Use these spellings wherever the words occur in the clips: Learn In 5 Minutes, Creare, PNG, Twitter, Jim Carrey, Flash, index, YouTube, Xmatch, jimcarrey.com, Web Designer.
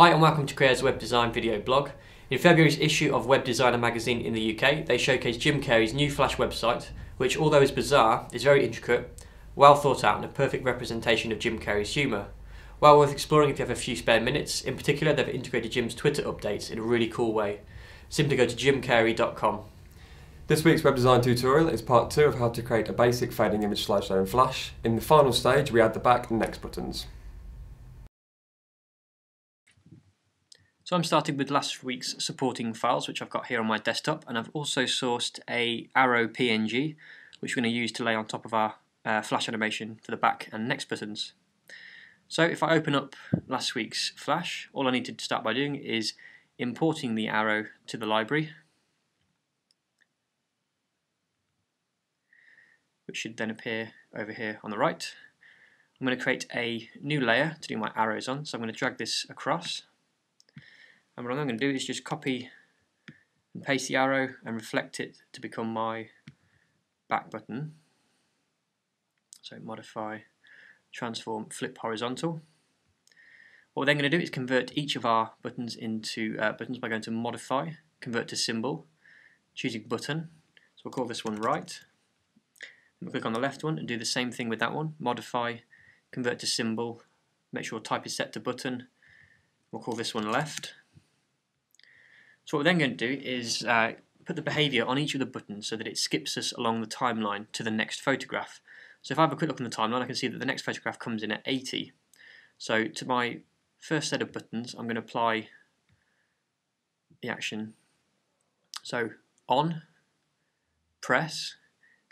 Hi and welcome to Creare's Web Design video blog. In February's issue of Web Designer magazine in the UK, they showcased Jim Carrey's new Flash website, which although is bizarre, is very intricate, well thought out and a perfect representation of Jim Carrey's humour. Well worth exploring if you have a few spare minutes. In particular, they've integrated Jim's Twitter updates in a really cool way. Simply go to jimcarrey.com. This week's web design tutorial is part 2 of how to create a basic fading image slideshow in Flash. In the final stage, we add the back and next buttons. So I'm starting with last week's supporting files, which I've got here on my desktop, and I've also sourced a arrow PNG, which we're going to use to lay on top of our Flash animation for the back and next buttons. So if I open up last week's Flash, all I need to start by doing is importing the arrow to the library, which should then appear over here on the right. I'm going to create a new layer to do my arrows on, so I'm going to drag this across. And what I'm going to do is just copy and paste the arrow and reflect it to become my back button. So modify, transform, flip horizontal. What we're then going to do is convert each of our buttons into buttons by going to modify, convert to symbol, choosing button. So we'll call this one right. We'll click on the left one and do the same thing with that one. Modify, convert to symbol, make sure type is set to button. We'll call this one left. So what we're then going to do is put the behaviour on each of the buttons so that it skips us along the timeline to the next photograph. So if I have a quick look on the timeline, I can see that the next photograph comes in at 80. So to my first set of buttons, I'm going to apply the action. So on, press,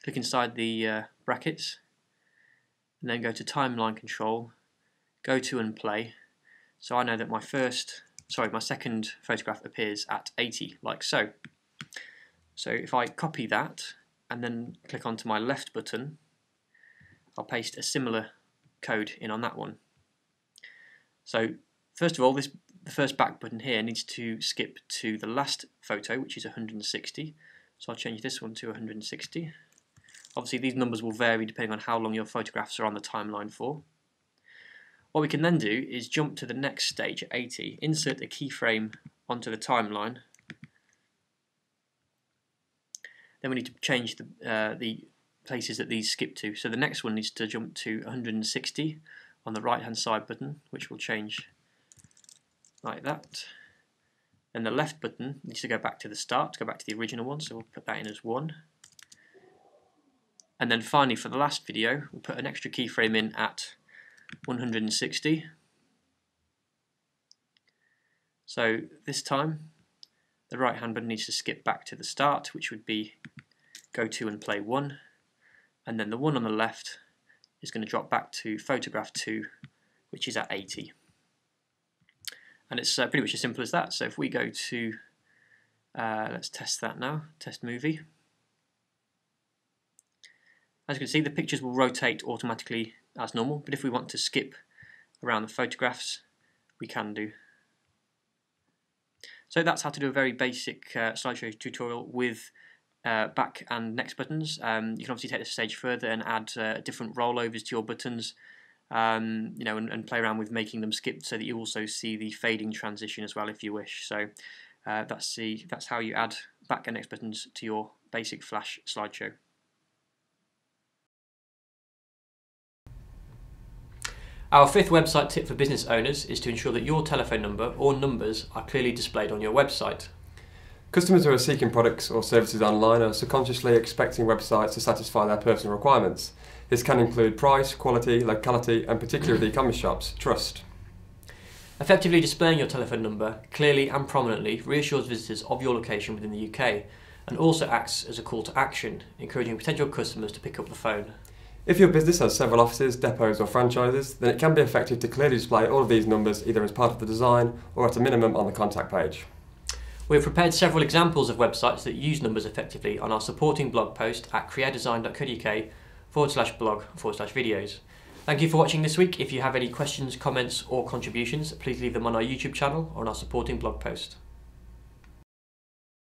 click inside the brackets, and then go to timeline control, go to and play. So I know that my second photograph appears at 80, like so. So if I copy that and then click onto my left button, I'll paste a similar code in on that one. So first of all, the first back button here needs to skip to the last photo, which is 160. So I'll change this one to 160. Obviously these numbers will vary depending on how long your photographs are on the timeline for. What we can then do is jump to the next stage at 80, insert the keyframe onto the timeline. Then we need to change the places that these skip to. So the next one needs to jump to 160 on the right hand side button, which will change like that. And the left button needs to go back to the start, to go back to the original one, so we'll put that in as 1. And then finally for the last video, we'll put an extra keyframe in at 160. So this time the right hand button needs to skip back to the start, which would be go to and play 1, and then the one on the left is going to drop back to photograph 2, which is at 80. And it's pretty much as simple as that. So if we go to let's test that now, test movie. As you can see, the pictures will rotate automatically as normal, but if we want to skip around the photographs, we can do. So that's how to do a very basic slideshow tutorial with back and next buttons. You can obviously take this a stage further and add different rollovers to your buttons, you know, and play around with making them skip so that you also see the fading transition as well if you wish. So that's how you add back and next buttons to your basic Flash slideshow. Our fifth website tip for business owners is to ensure that your telephone number or numbers are clearly displayed on your website. Customers who are seeking products or services online are subconsciously expecting websites to satisfy their personal requirements. This can include price, quality, locality, and particularly with e-commerce shops, trust. Effectively displaying your telephone number clearly and prominently reassures visitors of your location within the UK and also acts as a call to action, encouraging potential customers to pick up the phone. If your business has several offices, depots or franchises, then it can be effective to clearly display all of these numbers either as part of the design or at a minimum on the contact page. We've prepared several examples of websites that use numbers effectively on our supporting blog post at crearedesign.co.uk/blog/videos. Thank you for watching this week. If you have any questions, comments or contributions, please leave them on our YouTube channel or on our supporting blog post.